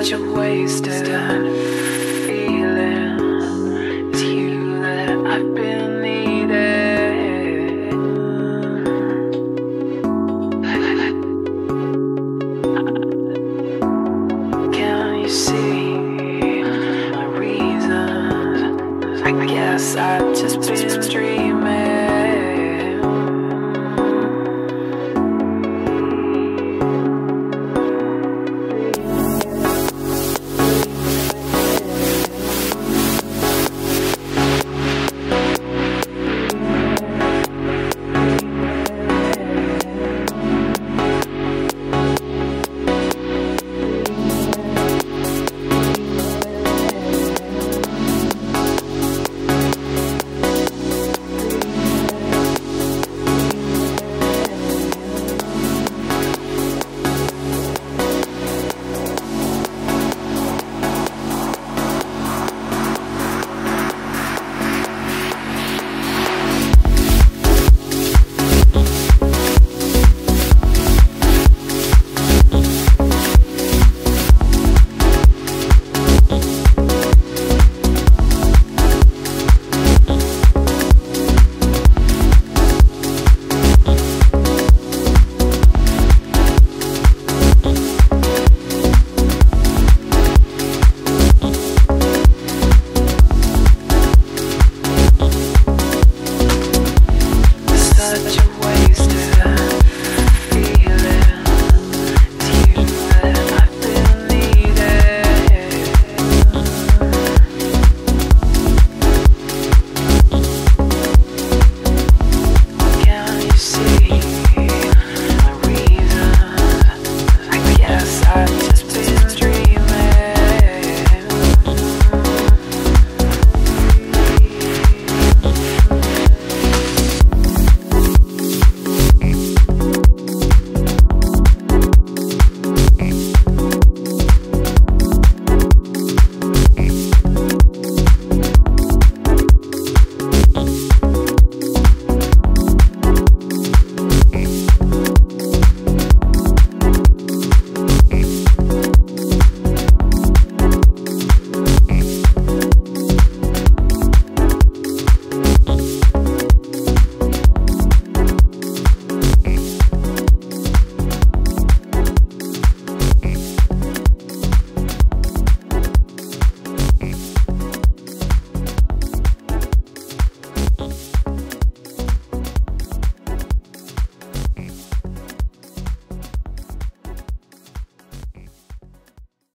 that you're wasted. Feeling it's you that I've been needing. Can you see my reasons? I guess I've just been dreaming.